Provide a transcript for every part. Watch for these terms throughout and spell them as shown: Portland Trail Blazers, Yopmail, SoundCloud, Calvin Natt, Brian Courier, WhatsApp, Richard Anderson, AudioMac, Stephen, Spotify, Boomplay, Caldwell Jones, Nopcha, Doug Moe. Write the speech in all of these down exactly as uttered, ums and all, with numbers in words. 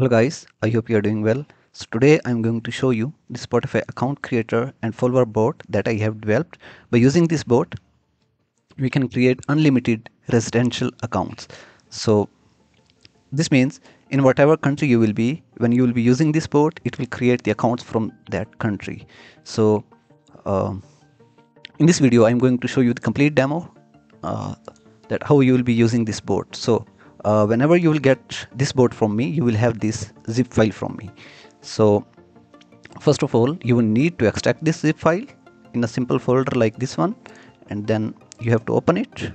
Hello guys, I hope you are doing well. So today I am going to show you the Spotify account creator and follower bot that I have developed. By using this bot, we can create unlimited residential accounts. So this means in whatever country you will be, when you will be using this bot, it will create the accounts from that country. So uh, in this video, I am going to show you the complete demo uh, that how you will be using this bot. So Uh, whenever you will get this bot from me, you will have this zip file from me. So first of all, you will need to extract this zip file in a simple folder like this one, and then you have to open it,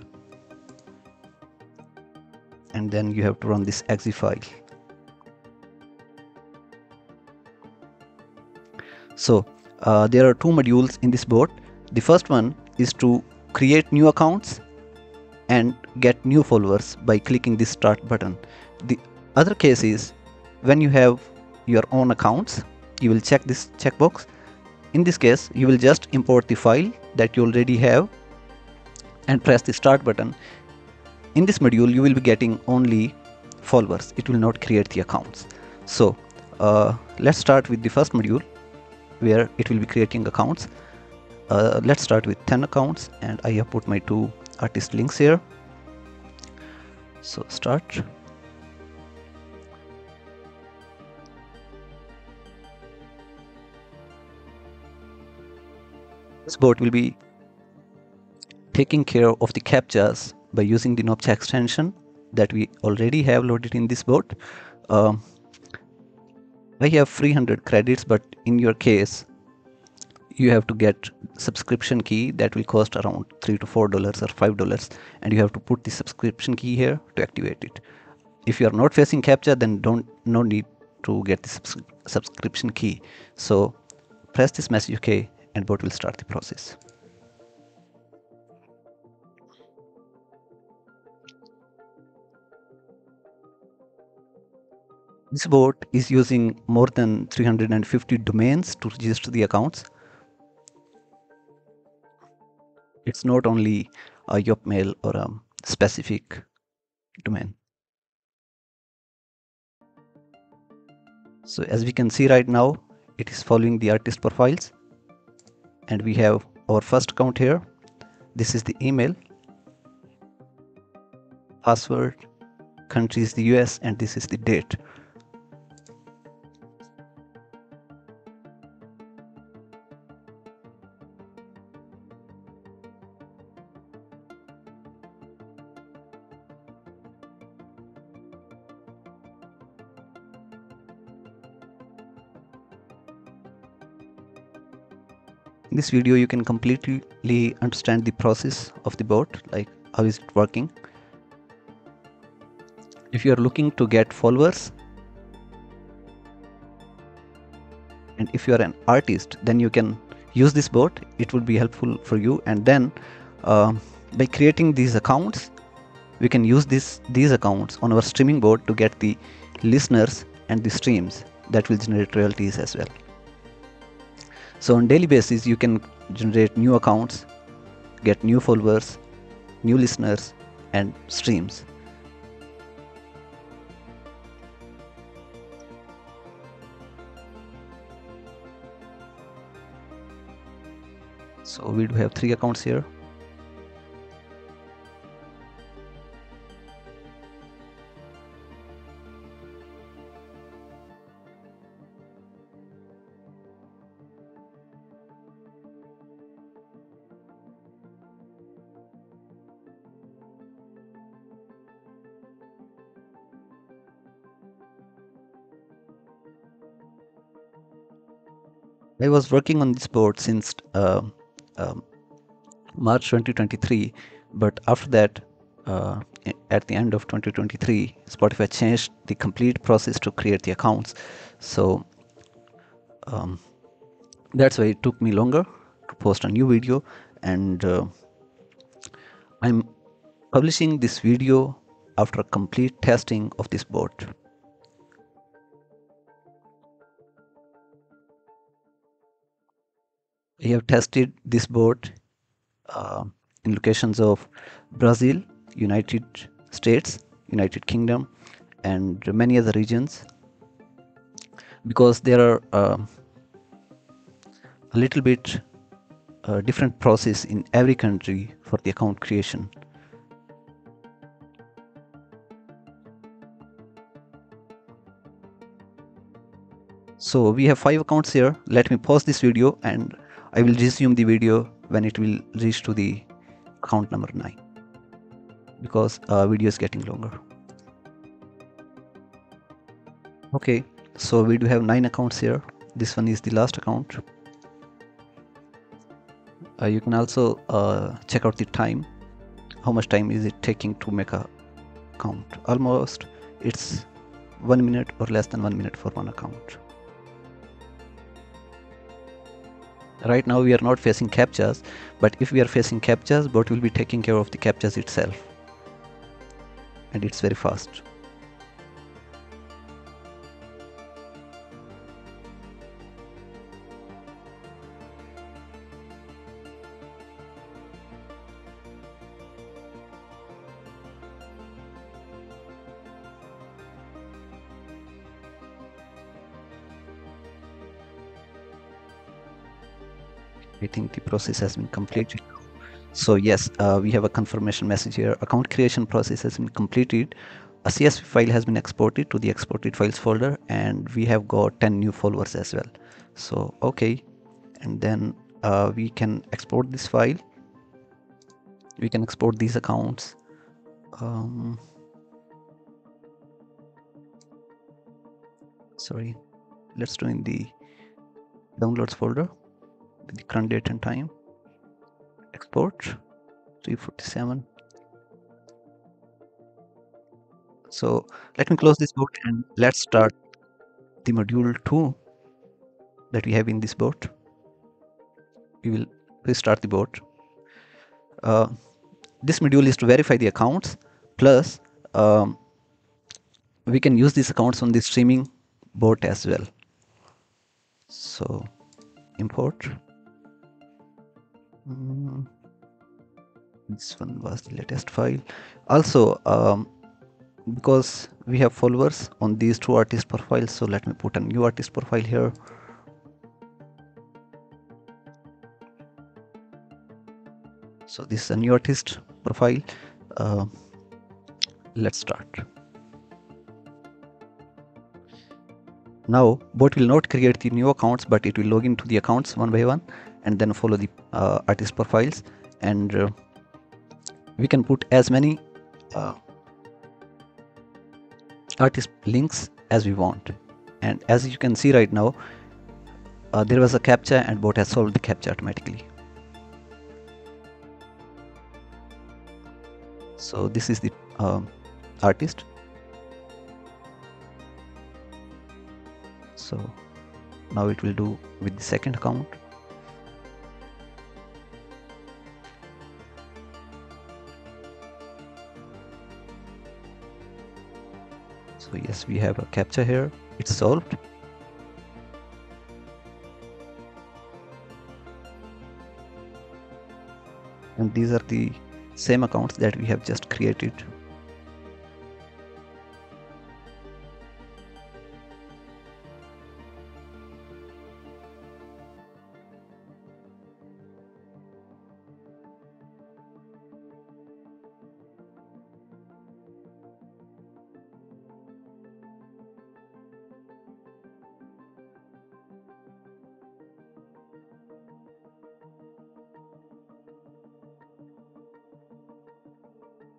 and then you have to run this .exe file. So uh, there are two modules in this bot. The first one is to create new accounts and get new followers by clicking this start button. The other case is when you have your own accounts, you will check this checkbox. In this case, you will just import the file that you already have and press the start button. In this module, you will be getting only followers. It will not create the accounts. So uh, let's start with the first module where it will be creating accounts. Uh, let's start with ten accounts, and I have put my two artist links here. So start. This bot will be taking care of the captchas by using the Nopcha extension that we already have loaded in this bot. Um, I have three hundred credits, but in your case, you have to get subscription key that will cost around three to four dollars or five dollars, and you have to put the subscription key here to activate it. If you are not facing captcha, then don't no need to get the subs subscription key. So press this message OK and bot will start the process. This bot is using more than three hundred fifty domains to register the accounts. It's not only a Yopmail or a specific domain. So as we can see right now, it is following the artist profiles, and we have our first account here. This is the email, password, country is the U S, and this is the date. In this video, you can completely understand the process of the bot, like how is it working. If you are looking to get followers, and if you are an artist, then you can use this bot. It would be helpful for you. And then uh, by creating these accounts, we can use this these accounts on our streaming bot to get the listeners and the streams that will generate royalties as well. So on daily basis, you can generate new accounts, get new followers, new listeners, and streams. So we do have three accounts here. I was working on this bot since uh, um, March twenty twenty-three, but after that, uh, at the end of twenty twenty-three, Spotify changed the complete process to create the accounts. So um, that's why it took me longer to post a new video, and uh, I'm publishing this video after complete testing of this bot. We have tested this bot uh, in locations of Brazil, United States, United Kingdom, and many other regions because there are uh, a little bit uh, different process in every country for the account creation. So we have five accounts here. Let me pause this video and I will resume the video when it will reach to the account number nine, because uh, video is getting longer. Okay, so we do have nine accounts here. This one is the last account. Uh, you can also uh, check out the time. How much time is it taking to make a account? Almost it's one minute or less than one minute for one account. Right now we are not facing captchas, but if we are facing captchas, bot will be taking care of the captchas itself, and it's very fast. I think the process has been completed. So yes, uh, we have a confirmation message here. Account creation process has been completed. A C S V file has been exported to the exported files folder, and we have got ten new followers as well. So okay, and then uh, we can export this file. We can export these accounts. Um, sorry, let's do in the downloads folder. The current date and time, export three forty-seven. So let me close this board and let's start the module two that we have in this board. We will restart the board. Uh, this module is to verify the accounts, plus um, we can use these accounts on the streaming board as well. So import. Mm. This one was the latest file. Also, um, because we have followers on these two artist profiles, so let me put a new artist profile here. So this is a new artist profile. Uh, let's start. Now bot will not create the new accounts, but it will log into the accounts one by one and then follow the uh, artist profiles, and uh, we can put as many uh, artist links as we want. And as you can see right now, uh, there was a captcha and bot has solved the captcha automatically. So this is the uh, artist. So now it will do with the second account. So yes, we have a captcha here. It's solved. And these are the same accounts that we have just created.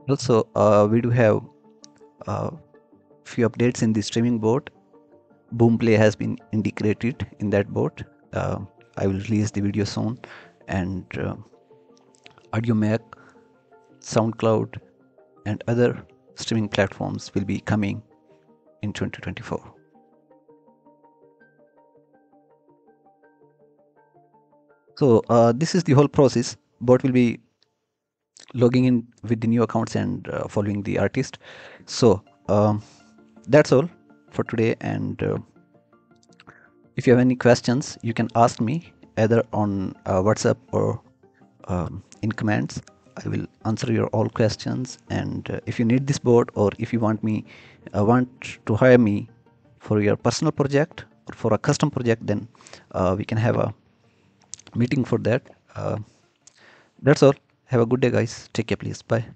Also, uh, we do have a uh, few updates in the streaming board. Boomplay has been integrated in that board. Uh, I will release the video soon. And uh, AudioMac, SoundCloud, and other streaming platforms will be coming in twenty twenty-four. So uh, this is the whole process. Bot will be logging in with the new accounts and uh, following the artist. So um, that's all for today, and uh, if you have any questions, you can ask me either on uh, WhatsApp or um, in comments. I will answer your all questions. And uh, if you need this board, or if you want me uh, want to hire me for your personal project, or for a custom project, then uh, we can have a meeting for that. Uh, that's all. Have a good day, guys. Take care, please. Bye.